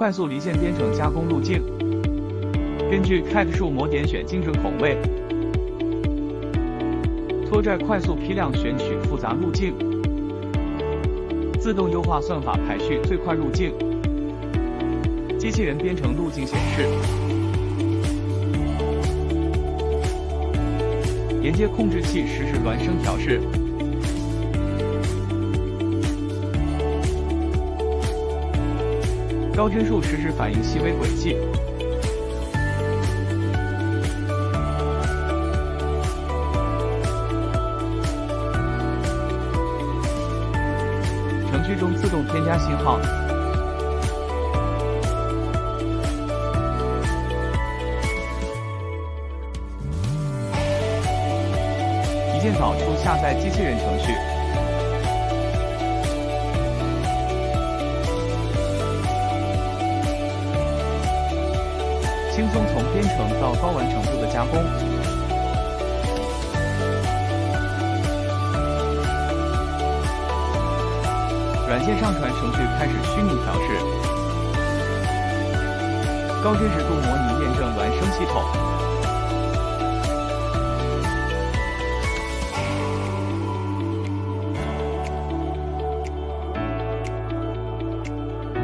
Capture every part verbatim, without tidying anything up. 快速离线编程加工路径。根据 tag 数模点选精准口味，拖拽快速批量选取复杂路径，自动优化算法排序最快路径。机器人编程路径显示，连接控制器实时孪生调试。 高帧数实时反映细微轨迹，程序中自动添加信号，一键导出下载机器人程序。 轻松从编程到高完成度的加工，软件上传程序开始虚拟调试，高真实度模拟验证孪生系统，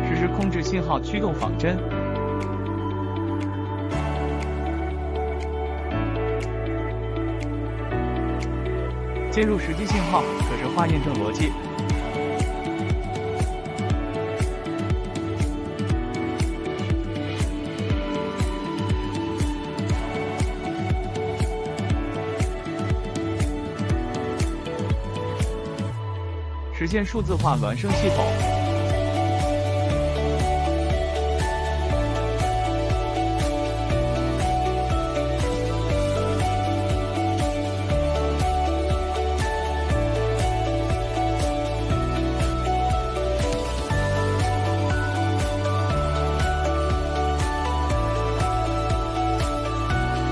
实时控制信号驱动仿真。 接入实际信号，可视化验证逻辑。实现数字化孪生系统。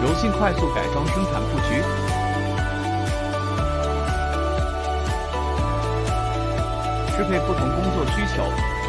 柔性快速改装生产布局，适配不同工作需求。